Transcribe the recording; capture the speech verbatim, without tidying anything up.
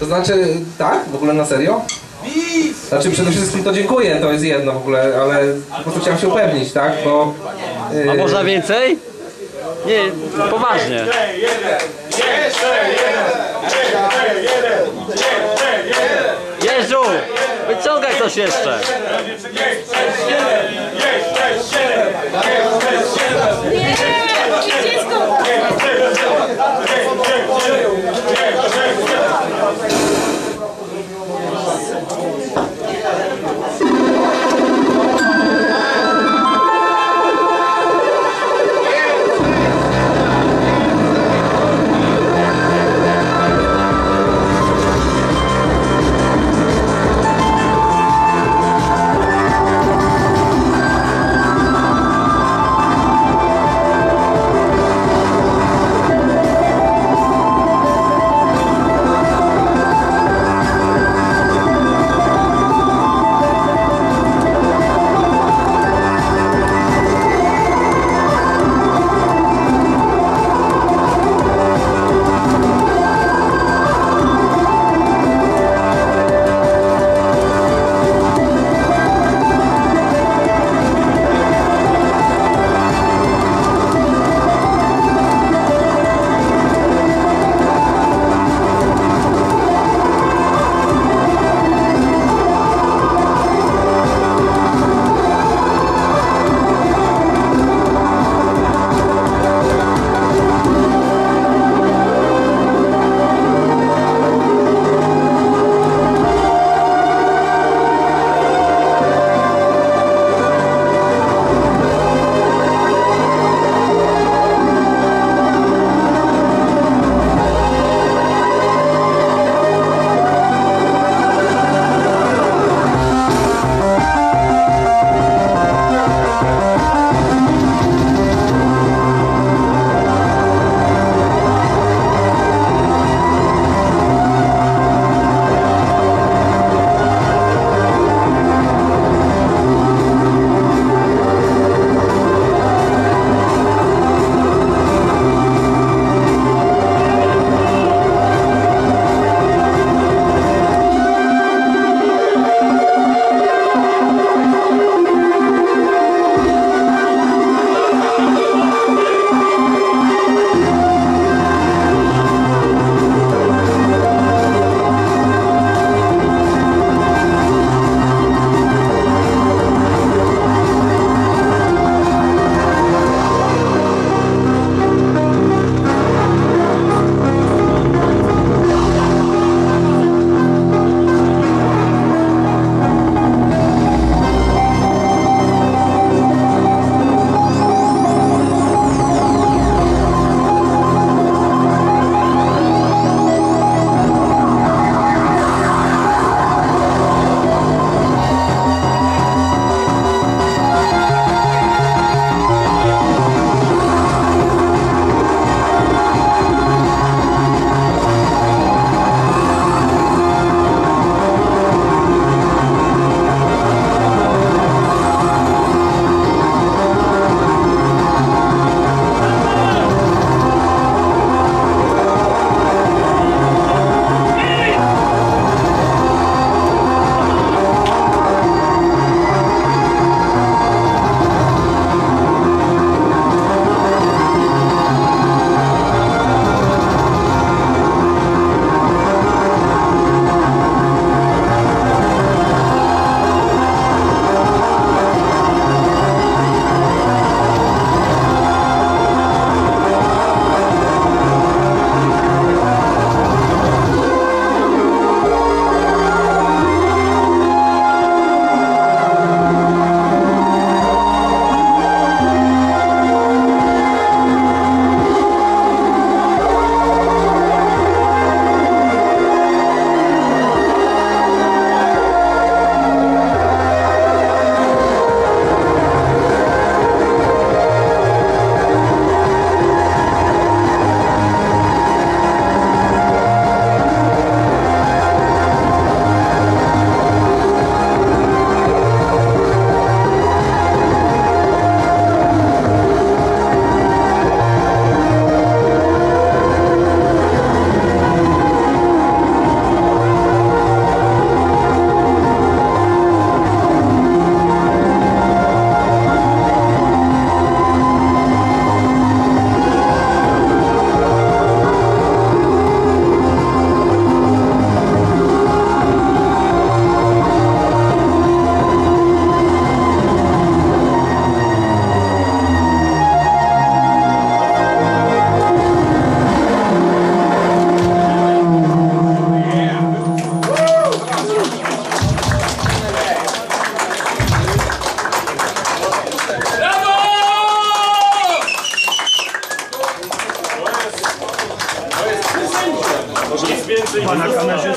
To znaczy, tak? W ogóle na serio? Znaczy przede wszystkim to dziękuję, to jest jedno w ogóle, ale po prostu chciałem się upewnić, tak? Bo, yy... A można więcej? Nie, poważnie. Jeszcze jeden, jeden, Jezu, wyciągaj coś jeszcze. na kamerze.